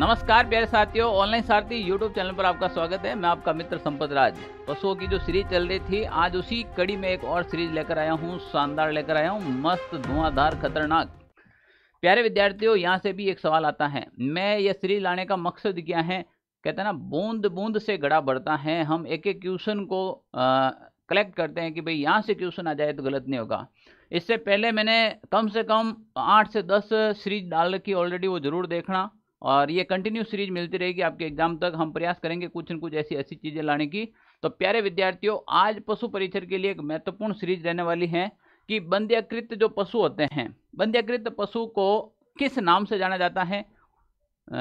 नमस्कार प्यारे साथियों, ऑनलाइन सारथी यूट्यूब चैनल पर आपका स्वागत है। मैं आपका मित्र संपत राज। पशुओं की जो सीरीज चल रही थी, आज उसी कड़ी में एक और सीरीज लेकर आया हूँ, शानदार लेकर आया हूँ, मस्त, धुआंधार, खतरनाक। प्यारे विद्यार्थियों, यहाँ से भी एक सवाल आता है, मैं ये सीरीज लाने का मकसद क्या है? कहते हैं ना, बूंद बूंद से घड़ा बढ़ता है। हम एक एक क्वेश्चन को कलेक्ट करते हैं कि भाई यहाँ से क्वेश्चन आ जाए तो गलत नहीं होगा। इससे पहले मैंने कम से कम 8 से 10 सीरीज डाल रखी ऑलरेडी, वो जरूर देखना और ये कंटिन्यू सीरीज मिलती रहेगी आपके एग्जाम तक। हम प्रयास करेंगे कुछ न कुछ ऐसी अच्छी चीज़ें लाने की। तो प्यारे विद्यार्थियों, आज पशु परिचर के लिए एक महत्वपूर्ण सीरीज रहने वाली है कि बंध्याकृत जो पशु होते हैं, बंध्याकृत पशु को किस नाम से जाना जाता है।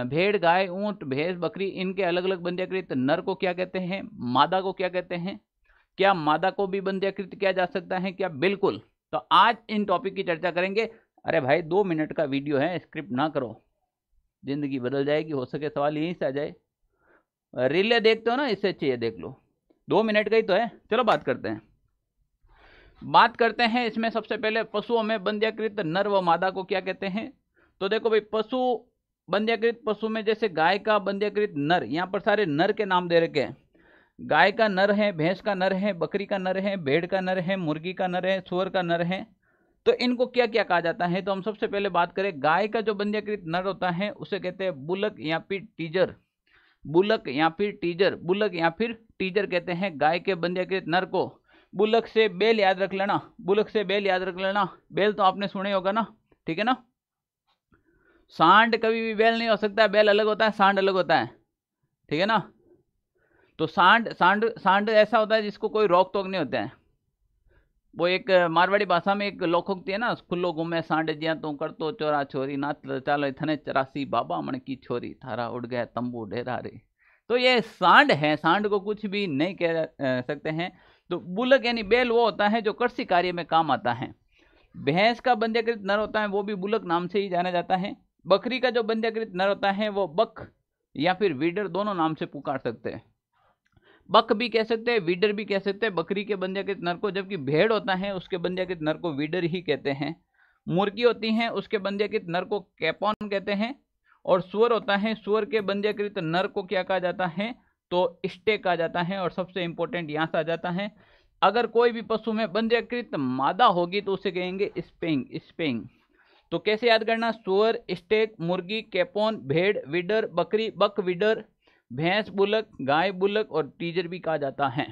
भेड़, गाय, ऊंट, भैंस, बकरी, इनके अलग अलग बंध्याकृत नर को क्या कहते हैं, मादा को क्या कहते हैं, क्या मादा को भी बंध्याकृत किया जा सकता है क्या? बिल्कुल। तो आज इन टॉपिक की चर्चा करेंगे। अरे भाई, 2 मिनट का वीडियो है, स्क्रिप्ट ना करो, जिंदगी बदल जाएगी। हो सके सवाल यहीं से आ जाए। रीले देखते हो ना, इससे अच्छी है देख लो, 2 मिनट का ही तो है। चलो बात करते हैं इसमें। सबसे पहले पशुओं में बंध्याकृत नर व मादा को क्या कहते हैं? तो देखो भाई, पशु बंध्याकृत पशु में जैसे गाय का बंध्याकृत नर, यहाँ पर सारे नर के नाम दे रखे हैं। गाय का नर है, भैंस का नर है, बकरी का नर है, भेड़ का नर है, मुर्गी का नर है, सूअर का नर है। तो इनको क्या क्या कहा जाता है? तो हम सबसे पहले बात करें, गाय का जो बंध्याकृत नर होता है उसे कहते हैं बुलक या फिर टीजर। बुलक या फिर टीजर, बुलक या फिर टीजर कहते हैं गाय के बंध्याकृत नर को। बुलक से बैल याद रख लेना, बुलक से बैल याद रख लेना। बैल तो आपने सुने होगा ना, ठीक है ना। सांड कभी भी बैल नहीं हो सकता, बैल अलग होता है, सांड अलग होता है, ठीक है ना। तो सांड ऐसा होता है जिसको कोई रोक टोक नहीं होता है। वो एक मारवाड़ी भाषा में एक लोकोक्ति है ना, खुल्लो घूमे सांड जिया तू करतो चोरा छोरी, नाच चालो थने चरासी बाबा मन की छोरी, थारा उड़ गया तंबू ढेरा रे। तो ये सांड है, सांड को कुछ भी नहीं कह सकते हैं। तो बुलक यानी बैल वो होता है जो कृषि कार्य में काम आता है। भैंस का बंध्याकृत नर होता है, वो भी बुलक नाम से ही जाना जाता है। बकरी का जो बंध्याकृत नर होता है वो बक या फिर विडर, दोनों नाम से पुकार सकते हैं। बक भी कह सकते हैं, विडर भी कह सकते हैं बकरी के बंध्याकृत नर को। जबकि भेड़ होता है उसके बंध्याकृत नर को विडर ही कहते हैं। मुर्गी होती है उसके बंध्याकृत नर को कैपोन कहते हैं। और सुअर होता है, सुअर के बंध्याकृत नर को क्या कहा जाता है? तो स्टेक कहा जाता है। और सबसे इंपॉर्टेंट यहाँ से आ जाता है, अगर कोई भी पशु में बंध्याकृत मादा होगी तो उसे कहेंगे स्पेंग। स्पेंग तो कैसे याद करना? सुअर, स्टेक, मुर्गी, कैपोन, भेड़, विडर, बकरी, बक विडर, भैंस बुलक, गाय बुलक और टीजर भी कहा जाता है।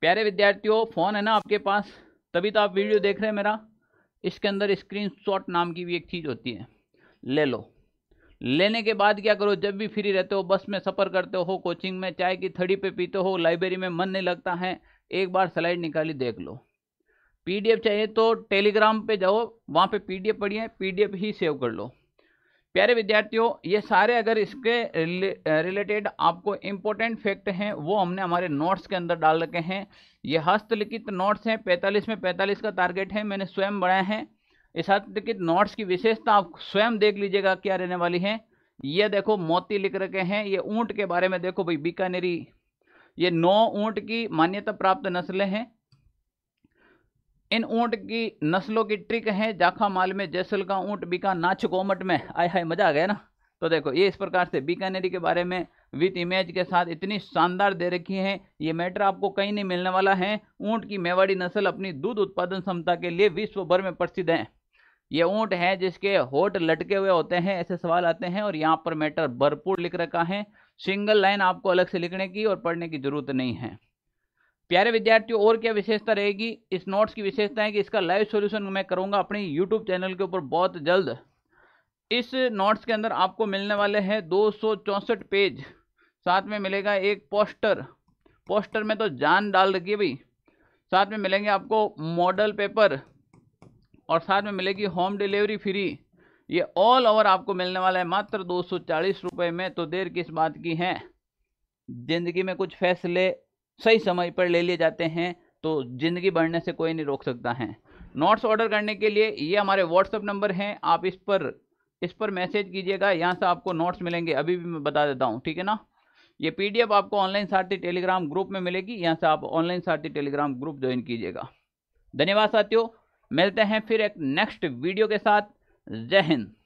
प्यारे विद्यार्थियों, फ़ोन है ना आपके पास, तभी तो आप वीडियो देख रहे हैं मेरा। इसके अंदर स्क्रीनशॉट नाम की भी एक चीज़ होती है, ले लो। लेने के बाद क्या करो, जब भी फ्री रहते हो, बस में सफ़र करते हो, कोचिंग में चाय की थड़ी पे पीते हो, लाइब्रेरी में मन नहीं लगता है, एक बार स्लाइड निकाली देख लो। PDF चाहिए तो टेलीग्राम पर जाओ, वहाँ पर PDF पड़ी है, PDF ही सेव कर लो। प्यारे विद्यार्थियों, ये सारे अगर इसके रिलेटेड आपको इम्पोर्टेंट फैक्ट हैं वो हमने हमारे नोट्स के अंदर डाल रखे हैं। ये हस्तलिखित नोट्स हैं, 45 में 45 का टारगेट है, मैंने स्वयं बनाए हैं। इस हस्तलिखित नोट्स की विशेषता आप स्वयं देख लीजिएगा क्या रहने वाली है। ये देखो मोती लिख रखे हैं, ये ऊँट के बारे में देखो भाई, बीकानेरी। ये 9 ऊँट की मान्यता प्राप्त नस्लें हैं। इन ऊँट की नस्लों की ट्रिक है, जाखा माल में जैसल का ऊँट, बीका ना चुगोमट में, आय हाय मजा आ गया ना। तो देखो ये इस प्रकार से बीकानेरी के बारे में विथ इमेज के साथ इतनी शानदार दे रखी है। ये मैटर आपको कहीं नहीं मिलने वाला है। ऊँट की मेवाड़ी नस्ल अपनी दूध उत्पादन क्षमता के लिए विश्व भर में प्रसिद्ध है। ये ऊँट है जिसके होठ लटके हुए होते हैं, ऐसे सवाल आते हैं। और यहाँ पर मैटर भरपूर लिख रखा है, सिंगल लाइन आपको अलग से लिखने की और पढ़ने की जरूरत नहीं है। प्यारे विद्यार्थियों, और क्या विशेषता रहेगी इस नोट्स की? विशेषता है कि इसका लाइव सॉल्यूशन मैं करूंगा अपने YouTube चैनल के ऊपर बहुत जल्द। इस नोट्स के अंदर आपको मिलने वाले हैं 264 पेज, साथ में मिलेगा एक पोस्टर। पोस्टर में तो जान डाल रखी है भाई। साथ में मिलेंगे आपको मॉडल पेपर और साथ में मिलेगी होम डिलीवरी फ्री। ये ऑल ओवर आपको मिलने वाला है मात्र 240 रुपये में। तो देर किस बात की है, जिंदगी में कुछ फैसले सही समय पर ले लिए जाते हैं तो ज़िंदगी बढ़ने से कोई नहीं रोक सकता है। नोट्स ऑर्डर करने के लिए ये हमारे व्हाट्सएप नंबर हैं, आप इस पर मैसेज कीजिएगा, यहाँ से आपको नोट्स मिलेंगे। अभी भी मैं बता देता हूँ, ठीक है ना। ये PDF आपको ऑनलाइन सारथी टेलीग्राम ग्रुप में मिलेगी, यहाँ से आप ऑनलाइन सारथी टेलीग्राम ग्रुप ज्वाइन कीजिएगा। धन्यवाद साथियों, मिलते हैं फिर एक नेक्स्ट वीडियो के साथ। जय हिंद।